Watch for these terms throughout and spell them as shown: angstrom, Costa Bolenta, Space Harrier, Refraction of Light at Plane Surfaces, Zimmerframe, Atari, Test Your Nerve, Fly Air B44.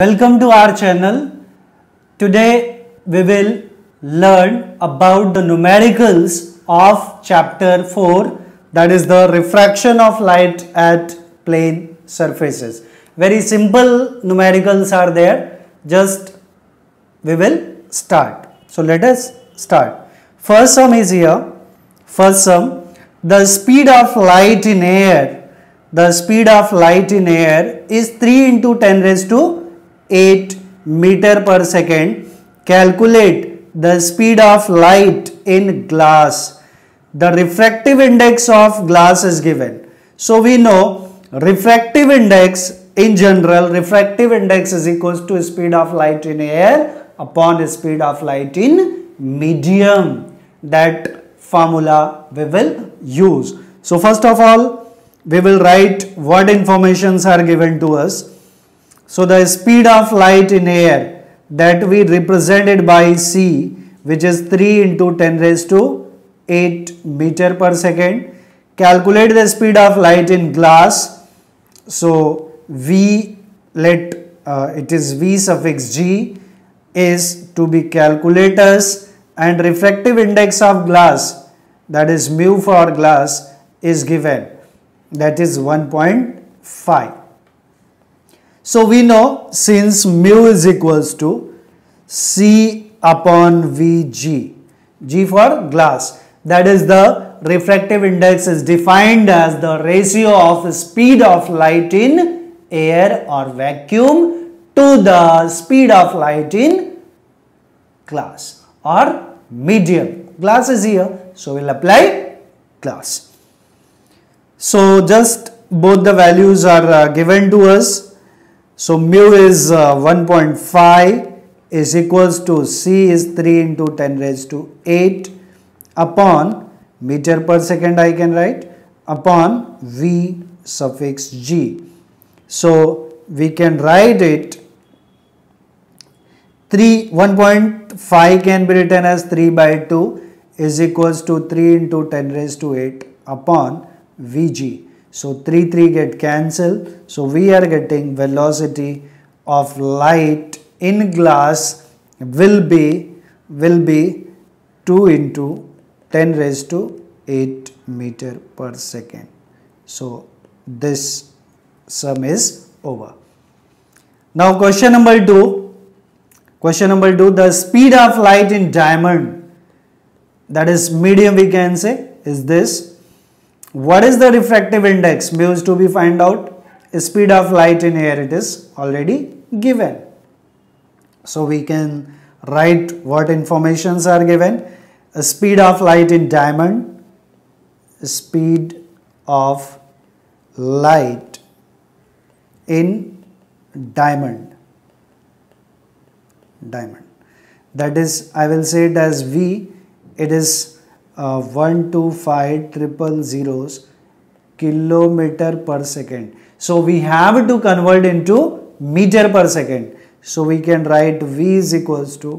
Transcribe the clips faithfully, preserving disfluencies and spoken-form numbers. Welcome to our channel. Today we will learn about the numericals of chapter four, that is the refraction of light at plane surfaces. Very simple numericals are there. Just we will start. So let us start. First sum is here. First sum, the speed of light in air, the speed of light in air is three into ten raised to eight meter per second. Calculate the speed of light in glass. The refractive index of glass is given. So we know refractive index in general, refractive index is equals to speed of light in air upon speed of light in medium. That formula we will use. So first of all, we will write what informations are given to us. So the speed of light in air, that we represented by C, which is three into ten raised to eight meter per second. Calculate the speed of light in glass. So V, let uh, it is V suffix G is to be calculators, and refractive index of glass, that is mu for glass, is given, that is one point five. So we know, since mu is equals to C upon Vg, G for glass, that is the refractive index is defined as the ratio of speed of light in air or vacuum to the speed of light in glass or medium. Glass is here, so we'll apply glass. So just both the values are uh, given to us. So mu is uh, one point five is equals to C is three into ten raised to eight upon meter per second, I can write upon V suffix G. So we can write it three, one point five can be written as three by two is equals to three into ten raised to eight upon Vg. So three, three get cancelled. So we are getting velocity of light in glass will be will be two into ten raised to eight meter per second. So this sum is over. Now question number two. Question number two. The speed of light in diamond, that is medium we can say, is this. What is the refractive index? Mu is to be find out. Speed of light in air, it is already given. So we can write what informations are given. A speed of light in diamond. Speed of light in diamond. Diamond. That is, I will say it as V. It is Uh, one two five triple zeros kilometer per second. So we have to convert into meter per second. So we can write V is equals to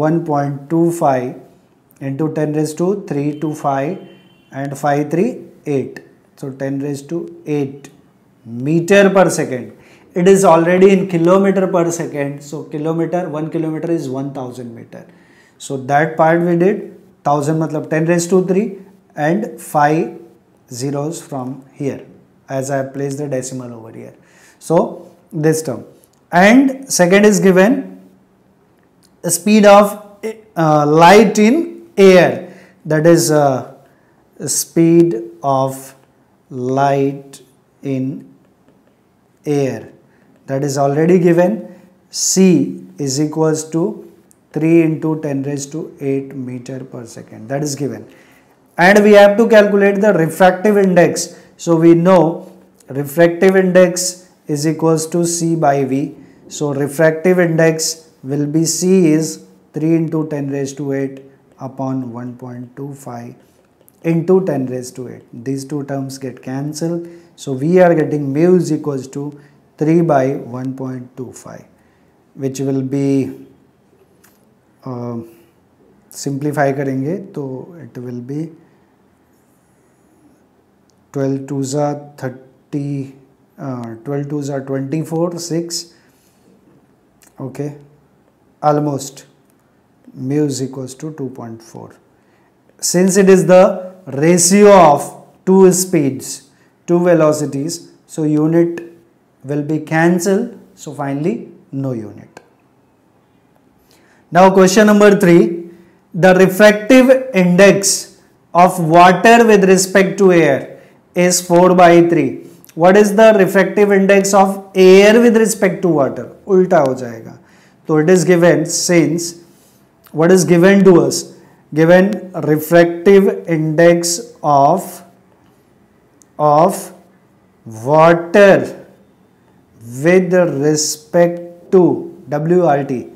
one point two five into ten raised to three to five and five three eight. So ten raised to eight meter per second. It is already in kilometer per second. So kilometer, one kilometer is one thousand meter. So that part we did. Thousand matlab ten raised to three and five zeros from here as I place the decimal over here. So this term, and second is given speed of uh, light in air, that is uh, speed of light in air, that is already given. C is equals to three into ten raised to eight meter per second, that is given, and we have to calculate the refractive index. So we know refractive index is equals to C by V. So refractive index will be C is three into ten raised to eight upon one point two five into ten raised to eight. These two terms get cancelled. So we are getting mu is equals to three by one point two five, which will be simplify करेंगे तो it will be twelve to the thirty, twelve to the twenty four, six okay, almost mu is equals to two point four. Since it is the ratio of two speeds, two velocities, so unit will be cancelled, so finally no unit. Now question number three, the refractive index of water with respect to air is four by three. What is the refractive index of air with respect to water? Ulta ho jayega. So it is given, since what is given to us? Given refractive index of, of water with respect to W R T,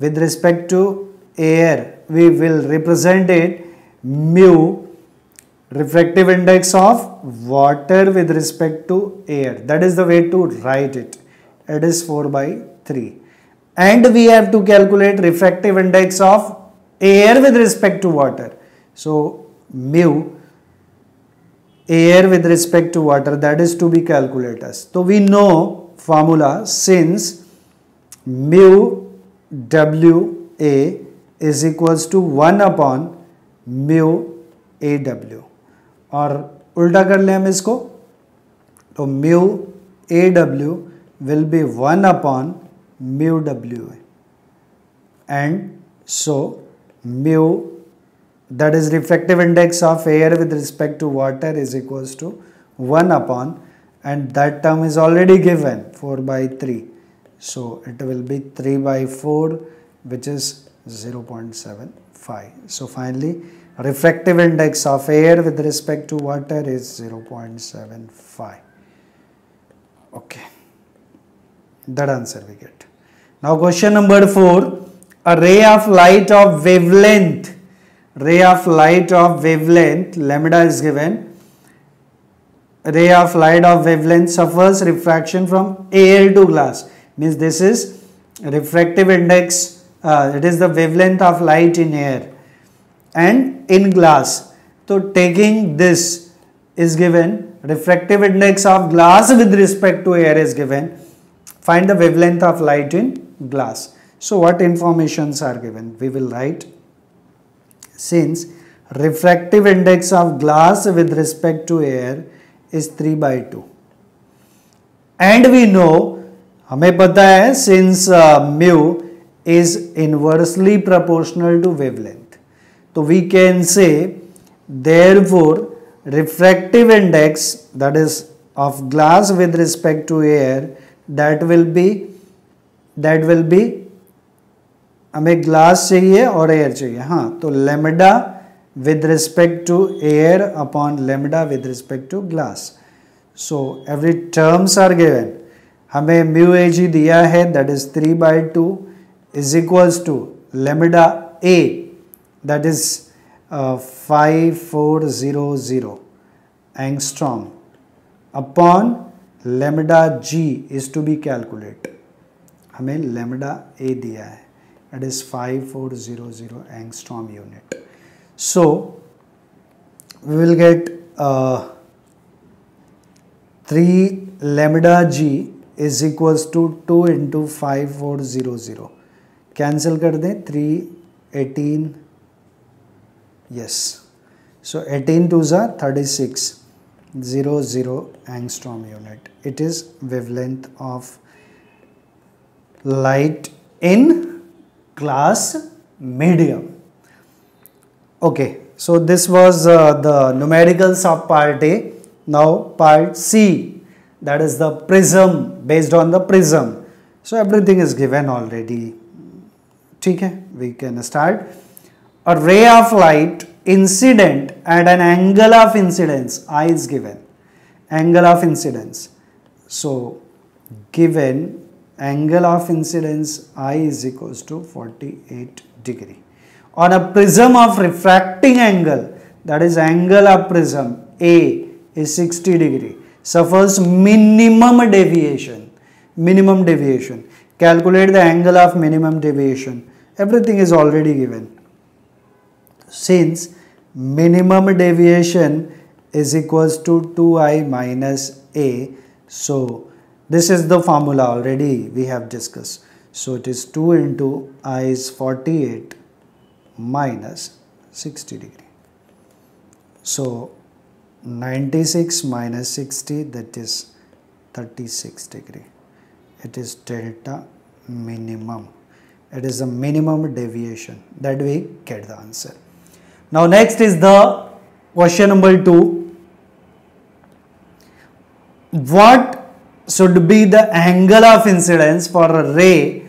with respect to air, we will represent it mu, refractive index of water with respect to air. That is the way to write it. It is four by three. And we have to calculate refractive index of air with respect to water. So mu air with respect to water, that is to be calculated as. So we know formula, since mu W A is equals to one upon mu A W. और उल्टा कर ले हम इसको, तो mu A W will be one upon mu W A, and so mu, that is refractive index of air with respect to water, is equals to one upon, and that term is already given four by three, so it will be three by four, which is zero point seven five. So finally refractive index of air with respect to water is zero point seven five. Okay, that answer we get. Now question number four, a ray of light of wavelength, ray of light of wavelength lambda is given. Ray of light of wavelength suffers refraction from air to glass, means this is refractive index, uh, it is the wavelength of light in air and in glass. So taking this is given, refractive index of glass with respect to air is given. Find the wavelength of light in glass. So what informations are given? We will write, since refractive index of glass with respect to air is three by two, and we know, हमें पता है, since uh, mu is inversely proportional to wavelength, so we can say therefore refractive index, that is of glass with respect to air, that will be that will be हमें glass चाहिए और air चाहिए, हाँ, तो lambda with respect to air upon lambda with respect to glass. So every terms are given. हमें mu A G दिया है, that is three by two is equals to lambda A, that is five four zero zero angstrom upon lambda G is to be calculate. हमें lambda A दिया है, it is five four zero zero angstrom unit. So we will get uh, three lambda G is equals to two into five four zero zero. Cancel kar de, three eighteen, yes. So eighteen twos are thirty-six, zero zero angstrom unit. It is wavelength of light in glass medium. Okay, so this was uh, the numericals of part A. Now part C, that is the prism, based on the prism. So everything is given already. Okay, we can start. A ray of light incident at an angle of incidence, I is given, angle of incidence. So given angle of incidence I is equals to forty-eight degree. On a prism of refracting angle, that is angle of prism A is sixty degree, suffers minimum deviation. Minimum deviation. Calculate the angle of minimum deviation. Everything is already given. Since minimum deviation is equals to two I minus A, so this is the formula already we have discussed. So it is two into I is forty-eight minus sixty degree. So ninety-six minus sixty, that is thirty-six degree. It is delta minimum. It is the minimum deviation that we get the answer. Now next is the question number two. What should be the angle of incidence for a ray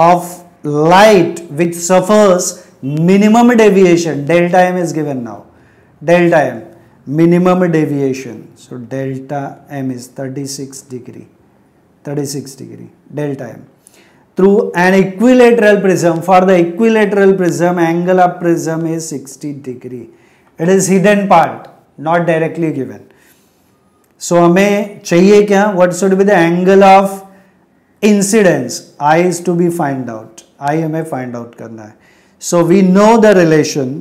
of light which suffers minimum deviation? Delta m is given now. Delta m, minimum deviation. So delta m is thirty-six degree, thirty-six degree, delta m, through an equilateral prism. For the equilateral prism, angle of prism is sixty degree. It is hidden part, not directly given. So हमें चाहिए क्या? What should be the angle of incidence? I is to be find out. I हमें find out करना है. So we know the relation.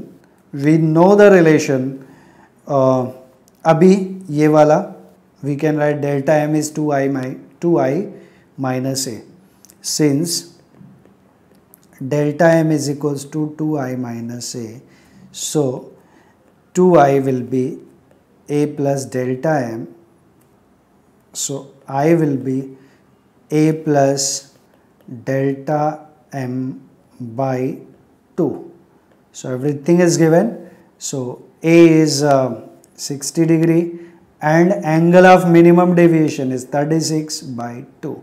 We know the relation. Uh, अभी ये वाला we can write delta m is two i my two i minus a, since delta m is equals to two i minus a. So two i will be a plus delta m. So I will be a plus delta m by two. So everything is given. So a is uh, sixty degree and angle of minimum deviation is thirty-six by two.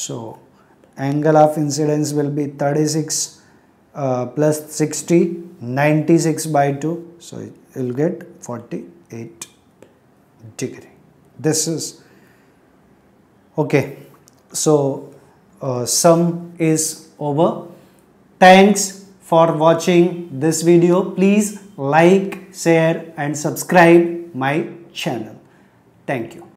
So angle of incidence will be thirty-six uh, plus sixty, ninety-six by two. So it will get forty-eight degree. This is okay. So uh, sum is over. Thanks for watching this video. Please like, share and subscribe my channel. Thank you.